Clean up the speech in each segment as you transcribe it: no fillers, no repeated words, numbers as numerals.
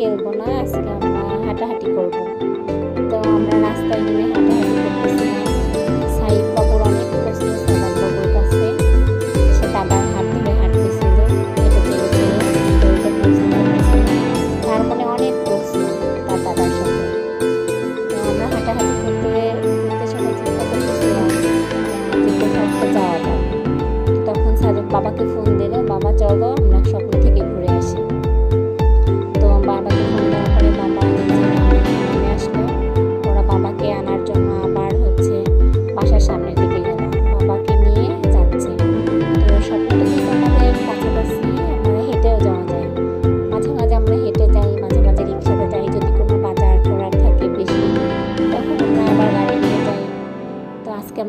খেলবো না, আজকে আমরা হাঁটাহাঁটি করবো। তো আমরা রাস্তায় নেমে হাঁটাহাঁটি করতেছিলাম। সাইড বাবুর অনেক কষ্ট, সাইড বাবুর কাছে সে বাবার হাত ধরে হাঁটতেছিল, তার মনে অনেক কষ্ট তার দাদার সাথে। তো আমরা হাঁটাহাঁটি করতে করতে সবাই চিন্তা করতেছিলাম কোথাও যাওয়া যায়। তখন সাইডের বাবাকে ফোন দিলে, বাবা চলো আমরা সকলে থেকে ঘুরে আসি।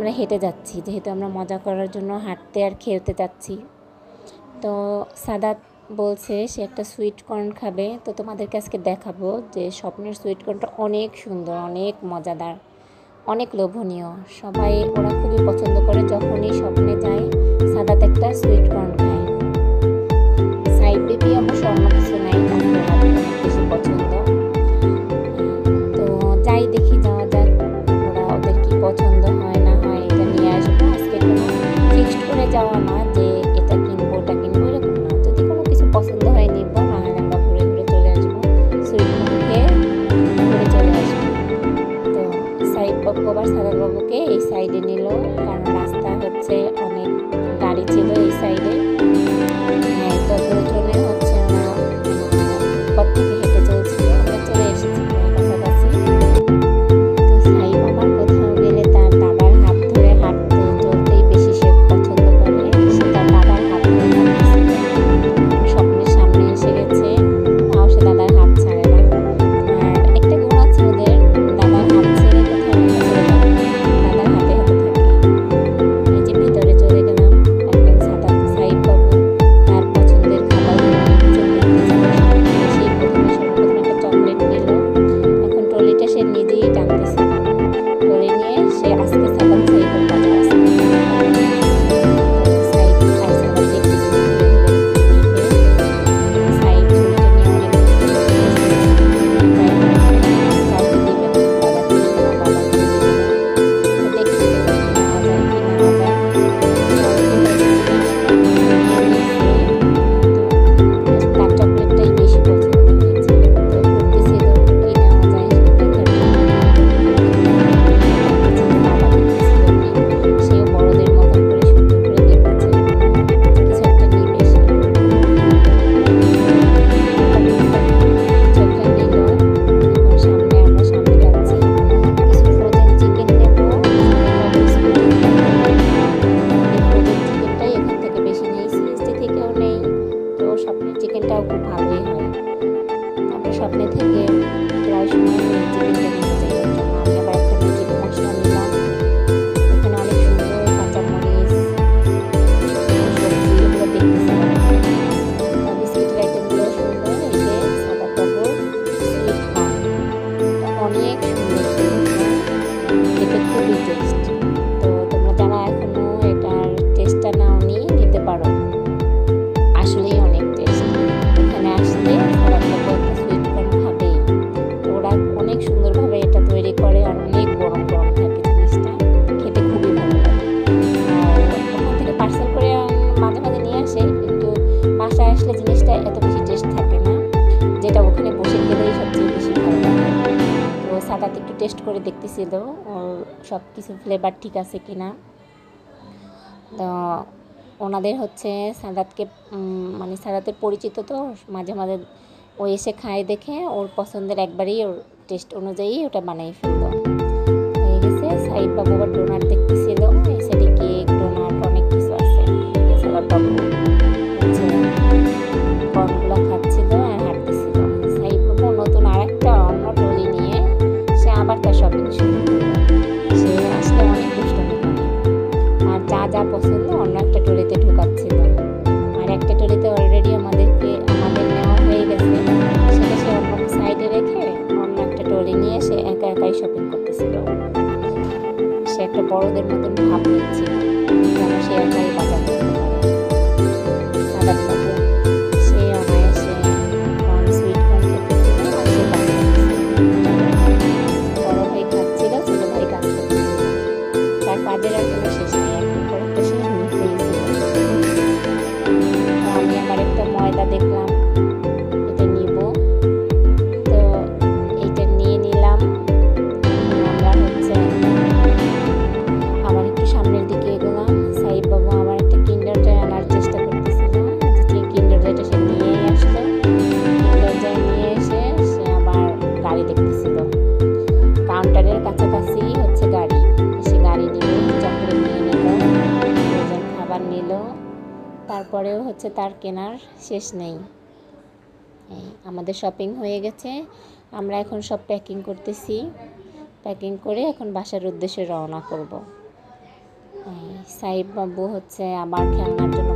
আমরা হেঁটে যাচ্ছি, যেহেতু আমরা মজা করার জন্য হাঁটতে আর খেলতে যাচ্ছি। তো সাদাত বলছে সে একটা সুইট কর্ন খাবে। তো তোমাদেরকে আজকে দেখাবো যে স্বপ্নের সুইট কর্নটা অনেক সুন্দর, অনেক মজাদার, অনেক লোভনীয়। সবাই ওরা খুবই পছন্দ করে। যখনই স্বপ্নে যায় সাদাত একটা সুইট কর্ন খায়। সাইড বেবি আমার স্বপ্ন কিছু নাই, কিছু পছন্দ। তো যাই দেখি, যাওয়া যাক ওরা ওদের কি পছন্দ হয়। যাওয়া না যে এটা কিনবো ওটা কিনবো এরকম না, যদি কোনো কিছু পছন্দ হয় নিব, নাহলে আমরা ঘুরে ঘুরে চলে আসবো, সুইট খেয়ে ঘুরে চলে আসবো। তো সাইড বাবু আবার সাদাত বাবুকে এই সাইডে নিল, কারণ রাস্তা হচ্ছে অনেক গাড়ি ছিল এই সাইডে। তো দুজনে হচ্ছে আমরা পথ থেকে হেঁটে চলছিল, আমরা চলে এসেছি কাছাকাছি। তো সাইড বাবার কোথাও গেলে তার বাবার হাত ধরে হাঁটতে চলতেই বেশি সে স্বপ্নে থেকে প্রায় সময় নিজেকে নিয়ে যাই। এর জন্য আমি আবার একটা নিজের মশলা নিলাম। এখানে অনেক সুন্দর কাঁচামরিচ এগুলো দেখতেছিলাম। বিস্কিটের আইটেমগুলো সুন্দর, এই যে সাদা কাপড় সুইট কর্ন অনেক সুন্দর, এটা খুবই টেস্ট। তো তোমরা যারা এখনো এটার টেস্টটা নাও নিতে পারো, আসলেই অনেক টেস্ট। এখানে আসলে সুন্দরভাবে এটা তৈরি করে আর অনেক গরম গরম থাকে জিনিসটা, খেতে খুবই ভালো লাগে। আর ওখান থেকে পার্সেল করে মাঝে মাঝে নিয়ে আসে, কিন্তু বাসায় আসলে জিনিসটা এত বেশি টেস্ট থাকে না, যেটা ওখানে বসে খেলেই সবচেয়ে বেশি ভালো লাগে। তো সাদাত একটু টেস্ট করে দেখতেছিল ওর সব কিছু ফ্লেভার ঠিক আছে কি না। তো ওনাদের হচ্ছে সাদাতকে মানে সাদাতের পরিচিত, তো মাঝে মাঝে ও এসে খায় দেখে ওর পছন্দের একবারই ওর টেস্ট অনুযায়ী ওটা বানাই ফেললো, হয়ে গেছে। সাইড বাবু আবার ডোনাট দেখতেছিল, এই সাইডে কেক ডোনাট অনেক কিছু আছে। সাদাত বাবু যে কর্নগুলো খাচ্ছিল আর হাঁটতেছিল। সাইড বাবু নতুন আর একটা অন্য ট্রলি নিয়ে সে আবার তার শপিং শুরু করলো। সে আসলে অনেক দুষ্টমি করে, আর যা যা পছন্দ অন্য একটা ট্রলিতে ঢোকাচ্ছিল। আর একটা ট্রলিতে অলরেডি আমাদের নেওয়া হয়ে গেছে, সেটা সে অন্য সাইডে রেখে অন্য একটা ট্রলি নিয়ে সে একা একাই শপিং করতেছিল। সে একটা বড় নিল, তারপরেও হচ্ছে তার কেনার শেষ নেই। আমাদের শপিং হয়ে গেছে, আমরা এখন সব প্যাকিং করতেছি, প্যাকিং করে এখন বাসার উদ্দেশ্যে রওনা করব। সাইব বাবু হচ্ছে আবার খেলনার জন্য